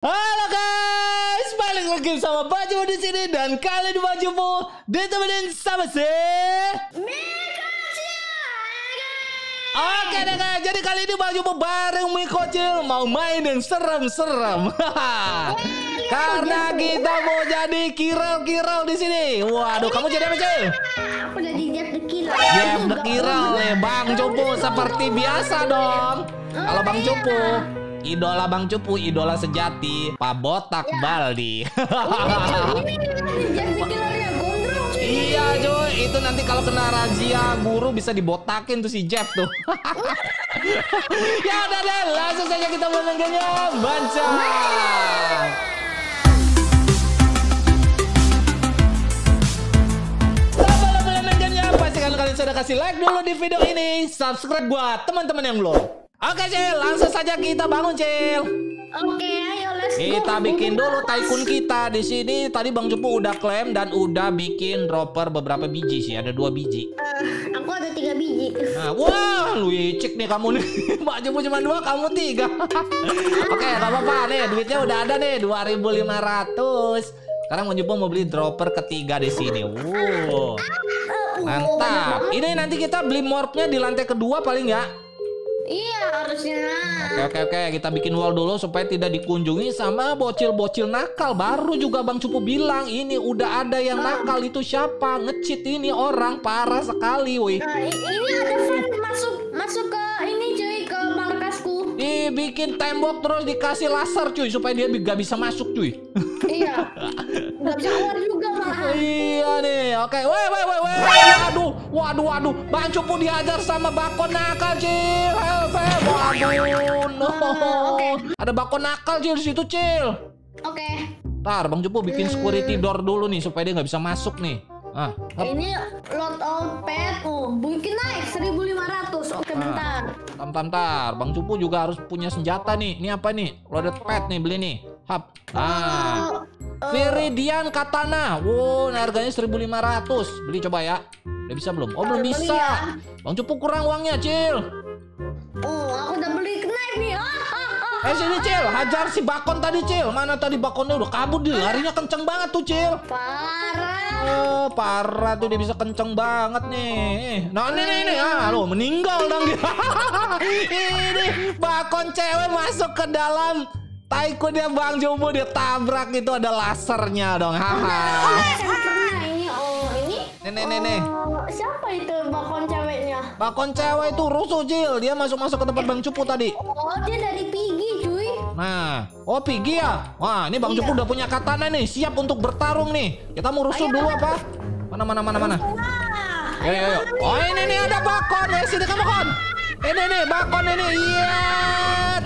Halo guys, paling lagi sama Bang Jupu di sini dan kali ini Bang Jupu ditemenin sama si Mikocil. Oke deh guys, jadi kali ini Bang Jupu bareng Mikocil mau main yang serem-serem. Karena kita mau jadi Kirell di sini. Waduh, kamu jadi apa sih? Aku jadi Jeff the Kirell. Jeff the Kirell ya, Bang Jopo seperti biasa dong. Kalau Bang Jopo. Idola Bang Cupu, idola sejati Pak Botak ya. Baldi. Iya cuy, itu nanti kalau kena razia guru bisa dibotakin tuh si Jeff tuh. Ya udah deh, langsung saja kita menangkapnya, baca. Kalau belum menangkapnya, pastikan kalian sudah kasih like dulu di video ini, subscribe buat teman-teman yang belum. Oke Cil, langsung saja kita bangun Cil. Oke, ayo let's go. Kita bikin dulu tycoon kita di sini. Tadi Bang Jupu udah klaim dan udah bikin dropper beberapa biji sih. Ada 2 biji. Aku ada 3 biji. Nah, wah, lu licik nih kamu nih. Bang Jupu cuma 2, kamu 3. Oke, gak apa-apa nih. Duitnya udah ada nih 2.500. Sekarang Bang Jupu mau beli dropper ketiga di sini. Wow, mantap. Ini nanti kita beli morpnya di lantai kedua paling ya. Iya harusnya. Oke, kita bikin wall dulu supaya tidak dikunjungi sama bocil-bocil nakal. Baru juga Bang Cupu bilang ini udah ada yang nakal. Itu siapa? Nge-cheat ini orang parah sekali, woi. Ini ada fan masuk ke ini cuy, ke markasku. Dibikin tembok terus dikasih laser cuy supaya dia gak bisa masuk cuy. Iya. Gak bisa keluar juga malah. Iya nih. Oke, woi. Waduh. Bang Cupu diajar sama bakon nakal, Cil. Waduh, no. Okay. Ada bakon nakal, Cil, di situ, Cil. Oke. Ntar, Bang Cupu bikin security door dulu nih, supaya dia nggak bisa masuk nih. Ah, ini lot all pet. Mungkin naik 1.500. Oke, bentar. Bentar. Bang Cupu juga harus punya senjata nih. Ini apa nih? Loaded pet nih, beli nih. Hap. Ah. Viridian Katana. Wow, nah harganya 1.500. Beli coba ya. Udah bisa belum? Oh, belum bisa. Ya. Bang Cupu kurang uangnya, Cil. Oh, aku udah beli knife nih. Sini, Cil. Hajar si bakon tadi, Cil. Mana tadi bakonnya udah kabur dia. Larinya kenceng banget tuh, Cil. Parah. Oh, parah tuh dia bisa kenceng banget nih. Nah, ini. Ah, lo meninggal dong dia. Ini bakon cewek masuk ke dalam taikunnya Bang Jumbo, dia tabrak itu ada lasernya dong. Nih. Siapa itu bakon ceweknya? Bakon cewek itu rusuh, Cil. Dia masuk-masuk ke tempat Bang Cupu tadi. Oh, dia dari Pigi, cuy. Nah, oh Pigi ya. Wah, ini Bang Cupu udah punya katana nih, siap untuk bertarung nih. Kita mau rusuh dulu apa? Mana? Ayo. Oh, ini ada bakon. Ya, sini kamu bakon. Ini nih bakon ini. Iya,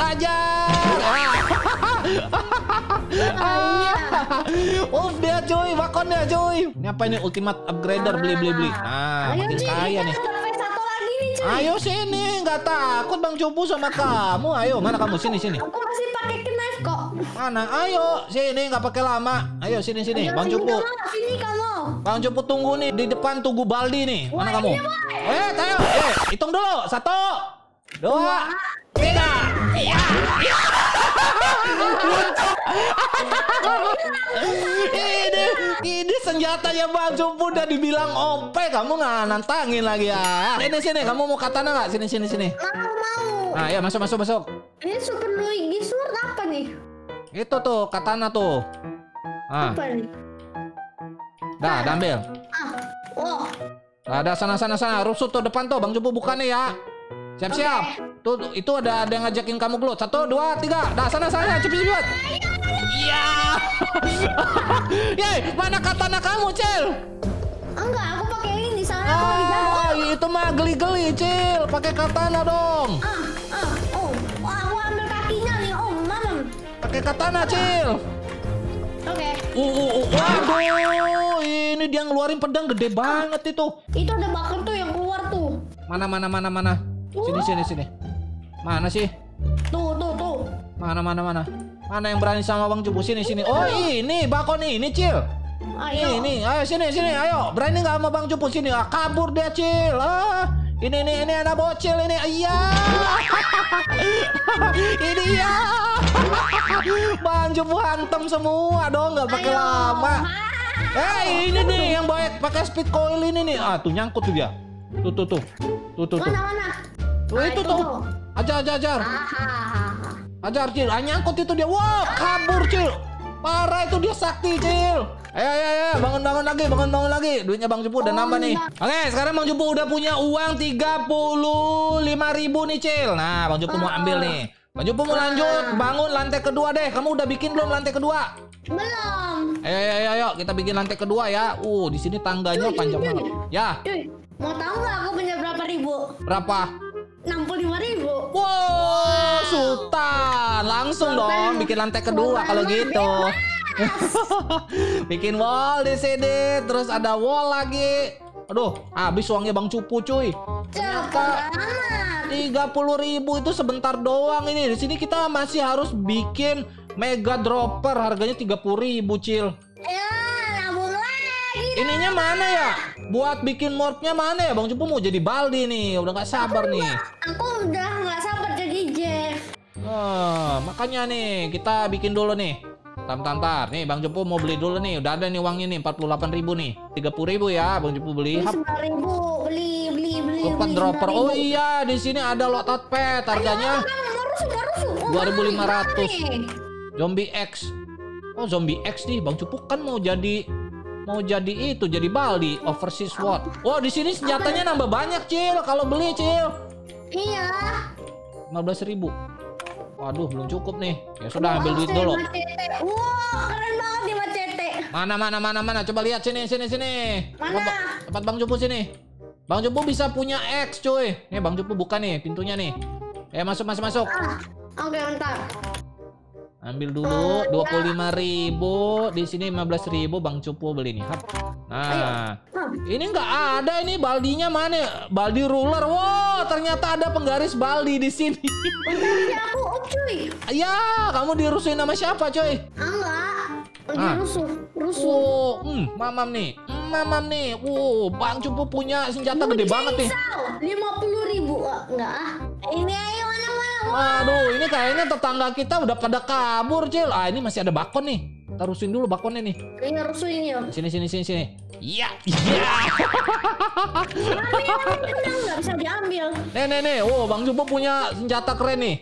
aja. Uff dia cuy, bakonnya cuy. Ini apa ini, ultimate upgrader, beli. Nah, makin kaya nih. Ayo sini, nggak takut Bang Cupu sama kamu. Ayo, mana kamu? Sini. Aku masih pakai knife kok. Mana? Ayo sini, nggak pakai lama. Ayo sini. Bang Cupu. Sini kamu. Bang Cupu tunggu nih di depan tugu Baldi nih. Mana kamu? Ayo. Hitung dulu. 1, 2, 3. Ini senjatanya Bang Jumbo udah dibilang OP, kamu nggak nantangin lagi ya. Sini, kamu mau katana nggak? Sini. Mau. Nah, ya masuk. Ini super Luigi sword apa nih? Itu tuh katana tuh. Apa nih? Dah, ambil. Oh. Ada sana rusuh tuh depan tuh, Bang Jumbo bukannya ya? Siap. Tuh itu ada yang ngajakin kamu gelut. 1, 2, 3. Dah sana cepet. Iya. Yey, mana katana kamu, Cil? Enggak, aku pakai ini sana. Itu mah geli-geli, Cil. Pakai katana dong. Aku ambil kakinya nih, Mam. Pakai katana, Cil. Oke. Waduh, ini dia ngeluarin pedang gede banget itu. Itu ada bakar tuh yang keluar tuh. Mana. Sini. Mana sih? Tuh. Mana. Mana yang berani sama Bang Cupu? Sini. Oh, ini bakon ini, Cil. Ayo. Ini. Ayo sini. Ayo, berani nggak sama Bang Cupu? Sini. Kabur dia, Cil. Ini anak bocil ini. Iya. Ini ya. Bang Jupu hantem semua dong, nggak pakai lama. Hei, ini nih yang baik pakai speed coil ini nih. Ah, tuh nyangkut tuh dia. Tuh. Mana? Itu tuh. Ajar. Ajar, Cil. Ah, nyangkut itu dia. Wow, kabur, Cil. Parah itu dia sakti, Cil. Ayo, bangun lagi. Duitnya Bang Jupu udah nambah nih. Oke, sekarang Bang Jupu udah punya uang 35.000 nih, Cil. Nah, Bang Jupu mau ambil nih. Bang Jupu mau lanjut, bangun lantai kedua deh. Kamu udah bikin belum lantai kedua? Belum. Ayo, kita bikin lantai kedua ya. Di sini tangganya panjang banget. Ya. Mau tahu nggak aku punya berapa ribu? Berapa? 65.000. Wow, Sultan. Langsung dong bikin lantai kedua kalau gitu. Bikin wall di sini, terus ada wall lagi. Aduh, habis uangnya Bang Cupu, cuy. Ternyata 30.000 itu sebentar doang ini. Di sini kita masih harus bikin mega dropper, harganya 30.000, Cil. Ya, nabung lagi. Ininya mana ya? Buat bikin morpnya mana ya? Bang Cupu mau jadi Baldi nih, udah nggak sabar nih. Aku udah nggak sabar jadi Jeff. Makanya nih kita bikin dulu nih. Tantar. Nih Bang Jupu mau beli dulu nih. Udah ada nih uangnya nih 48.000 nih. 30.000 ya Bang Jupu beli. 10.000 beli. Lopat dropper. Oh iya, di sini ada lotat pet harganya 2.500. Zombie X. Oh, Zombie X nih Bang Jupu kan mau jadi itu, jadi Baldi overseas sword. Wah, di sini senjatanya nambah banyak, Cil. Kalau beli, Cil. Iya. 15.000. Waduh, belum cukup nih. Ya sudah, ambil duit dulu. Wow, keren banget nih macete. Mana. Coba lihat sini. Mana? Tempat Bang Jupu sini. Bang Jupu bisa punya X, cuy. Nih Bang Jupu buka nih pintunya nih. Masuk. Oke, bentar. Ambil dulu 25.000, di sini 15.000 Bang Jupu beli nih. Nah, ini nggak ada ini baldinya mana? Baldi ruler. Wow, ternyata ada penggaris Baldi di sini. Penggaris aku, cuy. Ya, kamu dirusuhin sama siapa, cuy? Enggak. Rusuh. Mamam nih. Bang Jupu punya senjata gede banget nih. 50.000 enggak? Ini ayo. Aduh, ini kayaknya tetangga kita udah pada kabur, Cil. Ini masih ada bakon nih. Kita rusuin dulu bakonnya nih. Ini rusuin ya. Sini. Iya. Ini nggak bisa diambil. Nih. Wow, Bang Jupu punya senjata keren nih.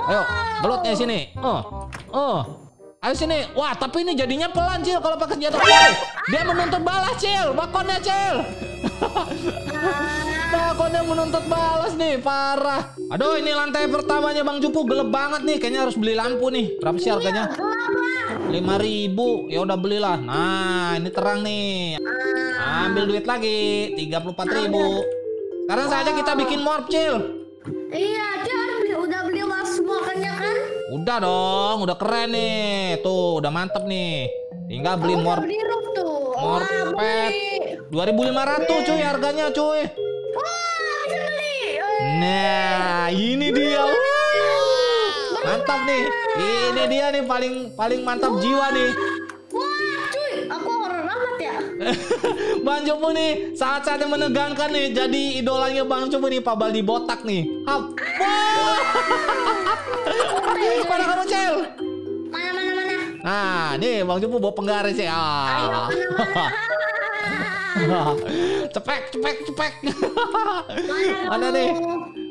Ayo, belotnya sini. Oh. Ayo sini. Wah, tapi ini jadinya pelan, Cil, kalau pakai senjata. Dia menuntut balas, Cil. Bakonnya, Cil. Bakonnya menuntut balas nih, parah. Aduh, ini lantai pertamanya Bang Jupu gelap banget nih. Kayaknya harus beli lampu nih. Berapa sih harganya? 5.000. Ya udah belilah. Nah, ini terang nih. Ambil duit lagi, 34.000. Sekarang saja kita bikin morph, Cil. Iya, Cil, udah beli morph-nya kan? Udah dong, udah keren nih. Tuh, udah mantep nih. Tinggal beli morph. Beli roof tuh. Morph pet 2.500, cuy, harganya, cuy. Nah, ini dia. Mantap nih. Ini dia nih paling mantap jiwa nih. Wah, cuy, aku horor amat ya. Bang Jopo nih, saat-saatnya menegangkan nih. Jadi idolanya Bang Jopo nih, Pak Bali Botak nih. Hap. Mana kamu, Cel? Mana. Nah, nih Bang Jopo bawa penggaris ya. Cepek.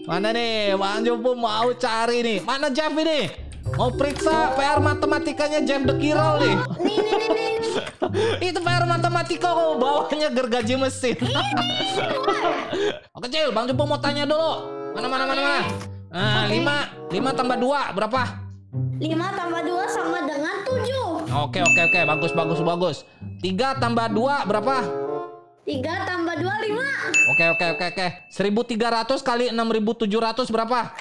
Mana nih Bang Jopo mau cari nih. Mana Jeff ini? Mau periksa PR matematikanya Jeff the Kirell nih. Itu PR matematika kok, bawahnya gergaji mesin. Oke, Cil, Bang Jopo mau tanya dulu. Mana. Nah, 5 tambah 2 berapa? 5 tambah 2 sama dengan 7. Oke, bagus. 3 tambah 2 berapa? 3 tambah 2, 5. Oke. 1.300 kali 6.700 berapa?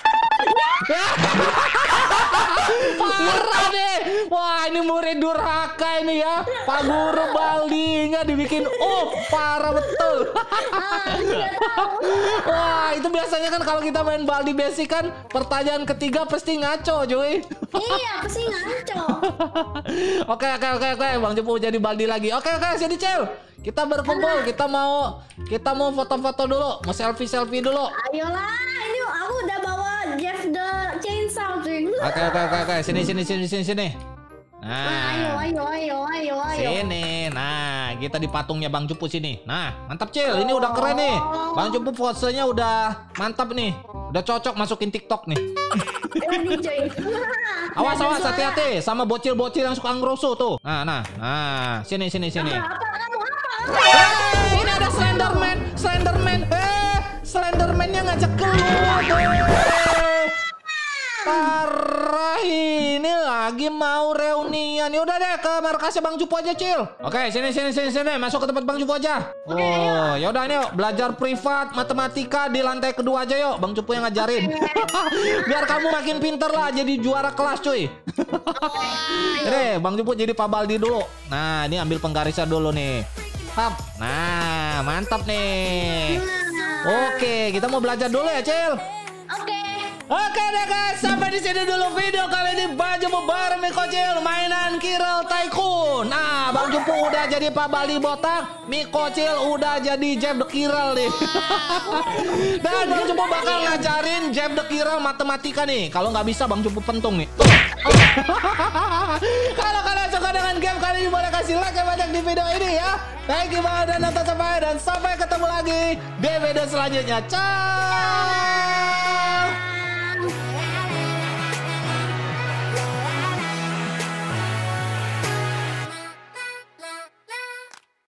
Parah deh. Wah, ini murid durhaka ini ya. Pak Guru Baldi nggak dibikin up, parah betul. Wah, itu biasanya kan kalau kita main Baldi basic kan pertanyaan ketiga pasti ngaco, cuy. Iya, pasti ngaco. Oke. Bang Jupu jadi Baldi lagi. Oke, jadi Cel. Kita berkumpul, kita mau foto-foto dulu, mau selfie-selfie dulu. Ayolah, ini aku udah bawa Jeff the Chainsaw. Oke, sini. Nah, ayo. Sini, nah kita di patungnya Bang Cupu sini. Nah, mantap Cil, ini udah keren nih. Bang Cupu posenya udah mantap nih. Udah cocok masukin TikTok nih. Awas, hati-hati sama bocil-bocil yang suka ngerusuh tuh. Nah, sini. Hey, ini ada Slenderman. Slenderman-nya ngajak keluar. Parah, ini lagi mau reunian. Yaudah deh ke markasnya Bang Jupu aja, Cil. Oke, sini. Masuk ke tempat Bang Jupu aja. Oh, yaudah ini yuk. Belajar privat matematika di lantai kedua aja yuk. Bang Jupu yang ngajarin. Biar kamu makin pinter lah jadi juara kelas, cuy. Ini Bang Jupu jadi Pak Baldi dulu. Nah, ini ambil penggarisnya dulu nih. Hap. Nah, mantap nih. Oke, kita mau belajar dulu ya, Cil. Oke deh guys, sampai di sini dulu video kali ini. Bang Jupu bareng Mikocil, mainan Kirell Tycoon. Nah, Bang Jupu udah jadi Pak Bali Botak, Mikocil udah jadi Jeff the Kirell nih. Dan Bang Jupu bakal ngajarin Jeff the Kirell matematika nih. Kalau nggak bisa Bang Jupu pentung nih. Kalau kalian suka dengan game kali ini, boleh kasih like yang banyak di video ini ya. Thank you banget dan nonton sampai, dan sampai ketemu lagi di video selanjutnya. Ciao.